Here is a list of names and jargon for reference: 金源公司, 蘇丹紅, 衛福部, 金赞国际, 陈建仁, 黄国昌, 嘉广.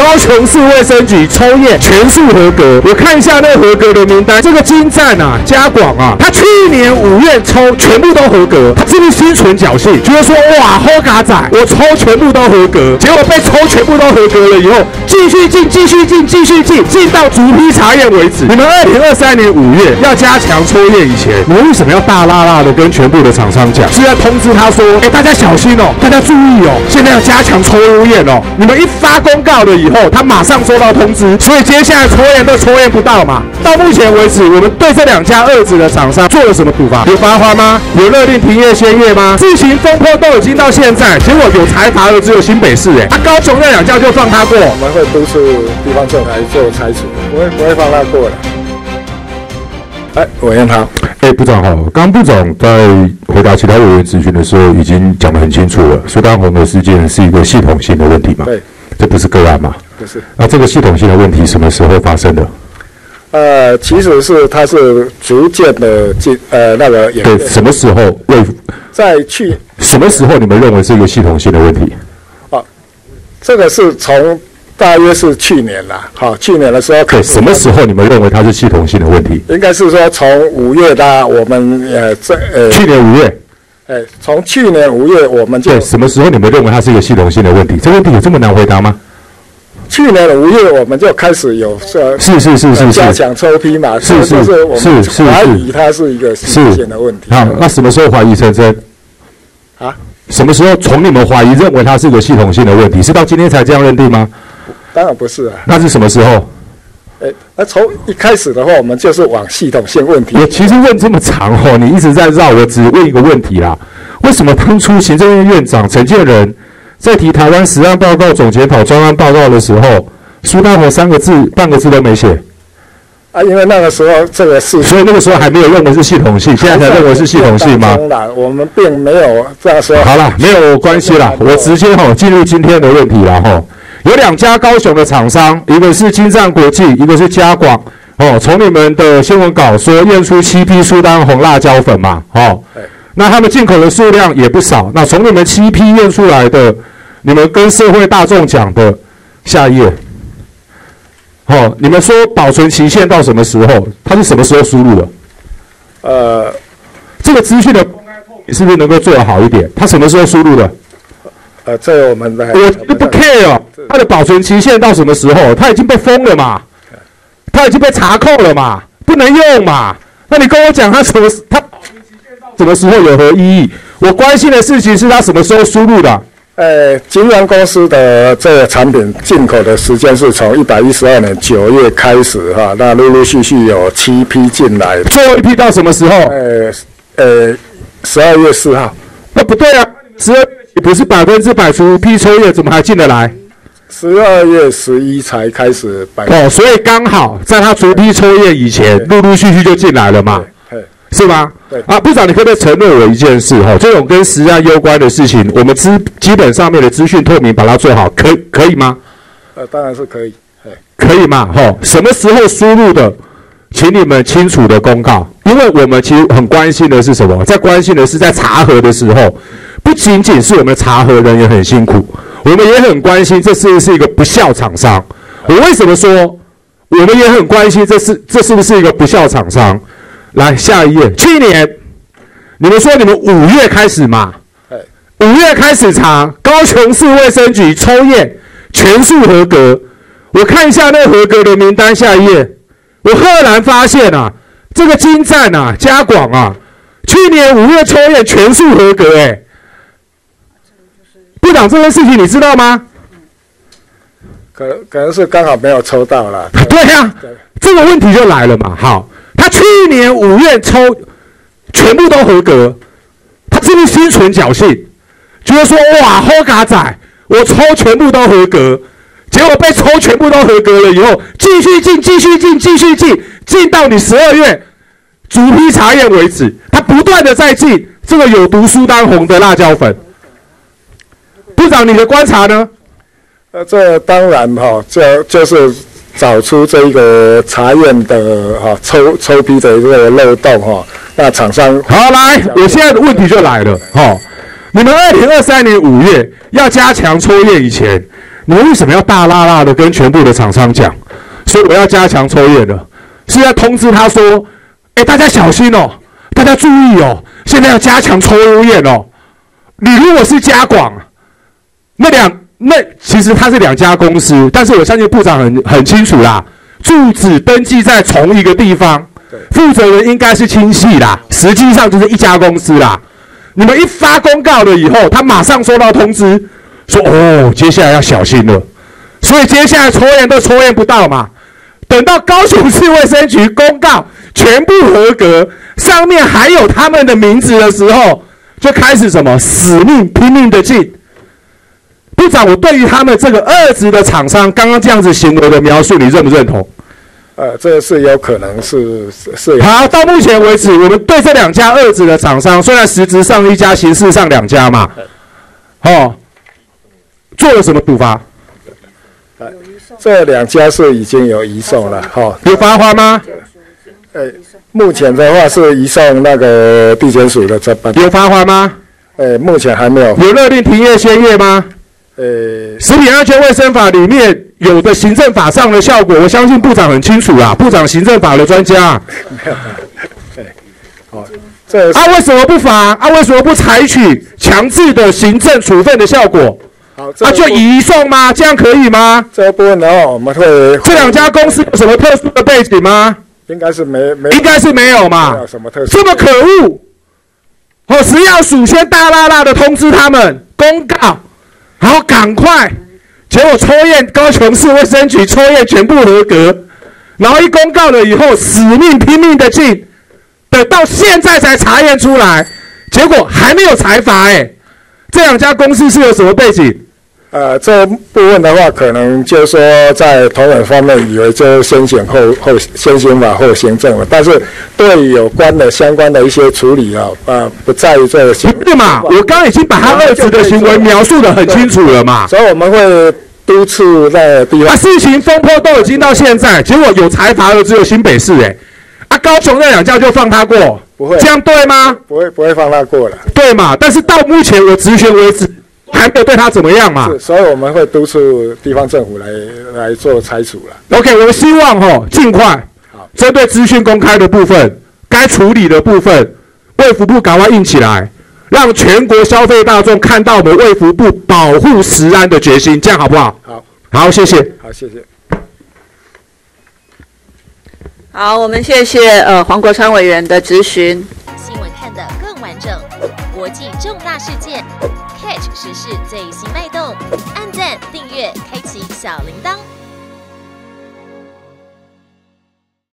高雄市卫生局抽验全数合格。我看一下那合格的名单，这个金赞啊、嘉广啊，他去年5月抽全部都合格，他是不是心存侥幸，觉得说哇好嘎仔，我抽全部都合格，结果被抽全部都合格了以后，继续进，进到逐批查验为止。你们2023年5月要加强抽验以前，我为什么要大辣辣的跟全部的厂商讲，是要通知他说，大家小心哦，大家注意哦，现在要加强抽验哦。你们一发公告了以后，他马上收到通知，所以接下来抽验都抽验不到嘛。到目前为止，我们对这2家二子的厂商做了什么处罚？有罚锾吗？有勒令停业歇业吗？自行风波都已经到现在，结果有裁罚的只有新北市哎，高雄那2家就放他过。我们会督促地方政府做拆除，不会放他过的。 哎，我让他。部长好，刚部长在回答其他委员咨询的时候，已经讲得很清楚了。苏丹红的事件是一个系统性的问题嘛？对，这不是个案嘛？不是。那这个系统性的问题什么时候发生的？其实是它是逐渐的演变。对，什么时候什么时候你们认为是一个系统性的问题？啊，这个是从。 大约是去年啦，好，去年的时候。对，什么时候你们认为它是系统性的问题？应该是说从5月啦，我们去年5月，从去年5月我们就。对，什么时候你们认为它是一个系统性的问题？这个问题有这么难回答吗？去年5月我们就开始有是加强抽批嘛，是我们怀疑它是一个系统性的问题。好，那什么时候怀疑成真？啊？什么时候从你们怀疑认为它是一个系统性的问题，是到今天才这样认定吗？ 当然不是啊，那是什么时候？那从一开始的话，我们就是往系统性问题。我其实问这么长哦，你一直在绕，我只问一个问题啦：为什么当初行政院院长陈建仁在提台湾实案报告总检讨专案报告的时候，苏丹红3个字半个字都没写？啊，因为那个时候这个事，所以那个时候还没有认为是系统性，现在才认为是系统性吗？当然，我们并没有这样说。好了，没有关系啦，我直接进入今天的问题啦吼。 有2家高雄的厂商，一个是金赞国际，一个是嘉广。哦，从你们的新闻稿说验出7批苏丹红辣椒粉嘛，哦，那他们进口的数量也不少。那从你们7批验出来的，你们跟社会大众讲的，下一页，哦，你们说保存期限到什么时候？它是什么时候输入的？这个资讯的公开透明是不是能够做得好一点？它什么时候输入的？ 这我们来，我不 care 哦，它的保存期限到什么时候？它已经被封了嘛，它已经被查扣了嘛，不能用嘛。那你跟我讲它保存期限到什么时候有何意义？我关心的事情是它什么时候输入的。金源公司的这个产品进口的时间是从112年9月开始哈，那陆陆续续有7批进来，最后一批到什么时候？12月4号。那不对啊，你不是100%除批抽验，怎么还进得来？12月11才开始百分之。哦，所以刚好在他除批抽验以前，陆陆续续就进来了嘛，是吗？对啊，部长，你可不可以承诺我一件事？哈，这种跟实案攸关的事情，我们基本上面的资讯透明，把它做好，可以吗？当然是可以，可以嘛？哈，什么时候输入的？ 请你们清楚的公告，因为我们其实很关心的是什么？在关心的是在查核的时候，不仅仅是我们查核人员很辛苦，我们也很关心这是一个不肖厂商。我为什么说我们也很关心这是不是一个不肖厂商？来下一页，去年你们说你们5月开始嘛？5月开始查，高雄市卫生局抽验全数合格。我看一下那合格的名单，下一页。 我赫然发现啊，这个金赞啊、嘉广啊，去年5月抽验全数合格哎。部长，这件事情你知道吗？可能是刚好没有抽到啦。对呀，这个问题就来了嘛。好，他去年5月抽全部都合格，他是不是心存侥幸，觉得说哇好嘎仔，我抽全部都合格。 结果被抽全部都合格了以后，继续进，进到你12月逐批查验为止。他不断的在进这个有毒苏丹红的辣椒粉。部长，你的观察呢？这当然哈，就是找出这一个查验的哈抽批的这个漏洞哈。那厂商好来，我现在的问题就来了哈、哦。你们2023年5月要加强抽验以前。你们为什么要大辣辣的跟全部的厂商讲？所以我要加强抽验了，是在通知他说：哎，大家小心哦，大家注意哦，现在要加强抽污验哦。你如果是加广，那其实它是两家公司，但是我相信部长很清楚啦，住址登记在同一个地方，负责人应该是亲戚啦，实际上就是一家公司啦。你们一发公告了以后，他马上收到通知，说哦，接下来要小心了。所以接下来抽验都抽验不到嘛，等到高雄市卫生局公告全部合格，上面还有他们的名字的时候，就开始什么死命拼命的进。部长，我对于他们这个二级的厂商刚刚这样子行为的描述，你认不认同？这是有可能是。好，到目前为止，我们对这两家二级的厂商，虽然实质上一家，形式上两家嘛，哦，做了什么处罚？这两家是已经有移送了，哈、哦，有罚款吗？目前的话是移送那个地检署的侦办。有罚款吗？目前还没有。有勒令停业歇业吗？食品安全卫生法里面有的行政法上的效果，我相信部长很清楚啦，部长行政法的专家、啊。对，好、哦，这啊为什么不罚？啊为什么不采取强制的行政处分的效果？啊，就移送吗？这样可以吗？这部分的话，我们会这两家公司有什么特殊的背景吗？应该是没，应该是没有嘛。没有什么特殊？这么可恶！哦，食药署先大剌剌的通知他们公告，然后赶快，结果抽验高雄市卫生局抽验全部合格，然后一公告了以后，死命拼命的进，等到现在才查验出来，结果还没有裁罚哎、欸，这两家公司是有什么背景？这部分的话，可能就是说在同仁方面，以为就先行法后行政了，但是对有关的相关的一些处理啊，不在于这个行为。对嘛？我刚刚已经把他二职的行为描述的很清楚了嘛。所以我们会督促在地方。啊，事情风波都已经到现在，结果有裁罚的只有新北市哎、欸，啊，高雄那两家就放他过，不会这样对吗？不会放他过了。对嘛？但是到目前我职权为止。还没有对他怎么样嘛？是，所以我们会督促地方政府来做拆除了。OK， 我们希望哈尽快，针对资讯公开的部分，该处理的部分，卫福部赶快硬起来，让全国消费大众看到我们卫福部保护食安的决心，这样好不好？好，好，谢谢。好，谢谢。好，我们谢谢黄国昌委员的质询。新闻看得更完整，国际重大事件。时事最新脉动，按赞、订阅、开启小铃铛。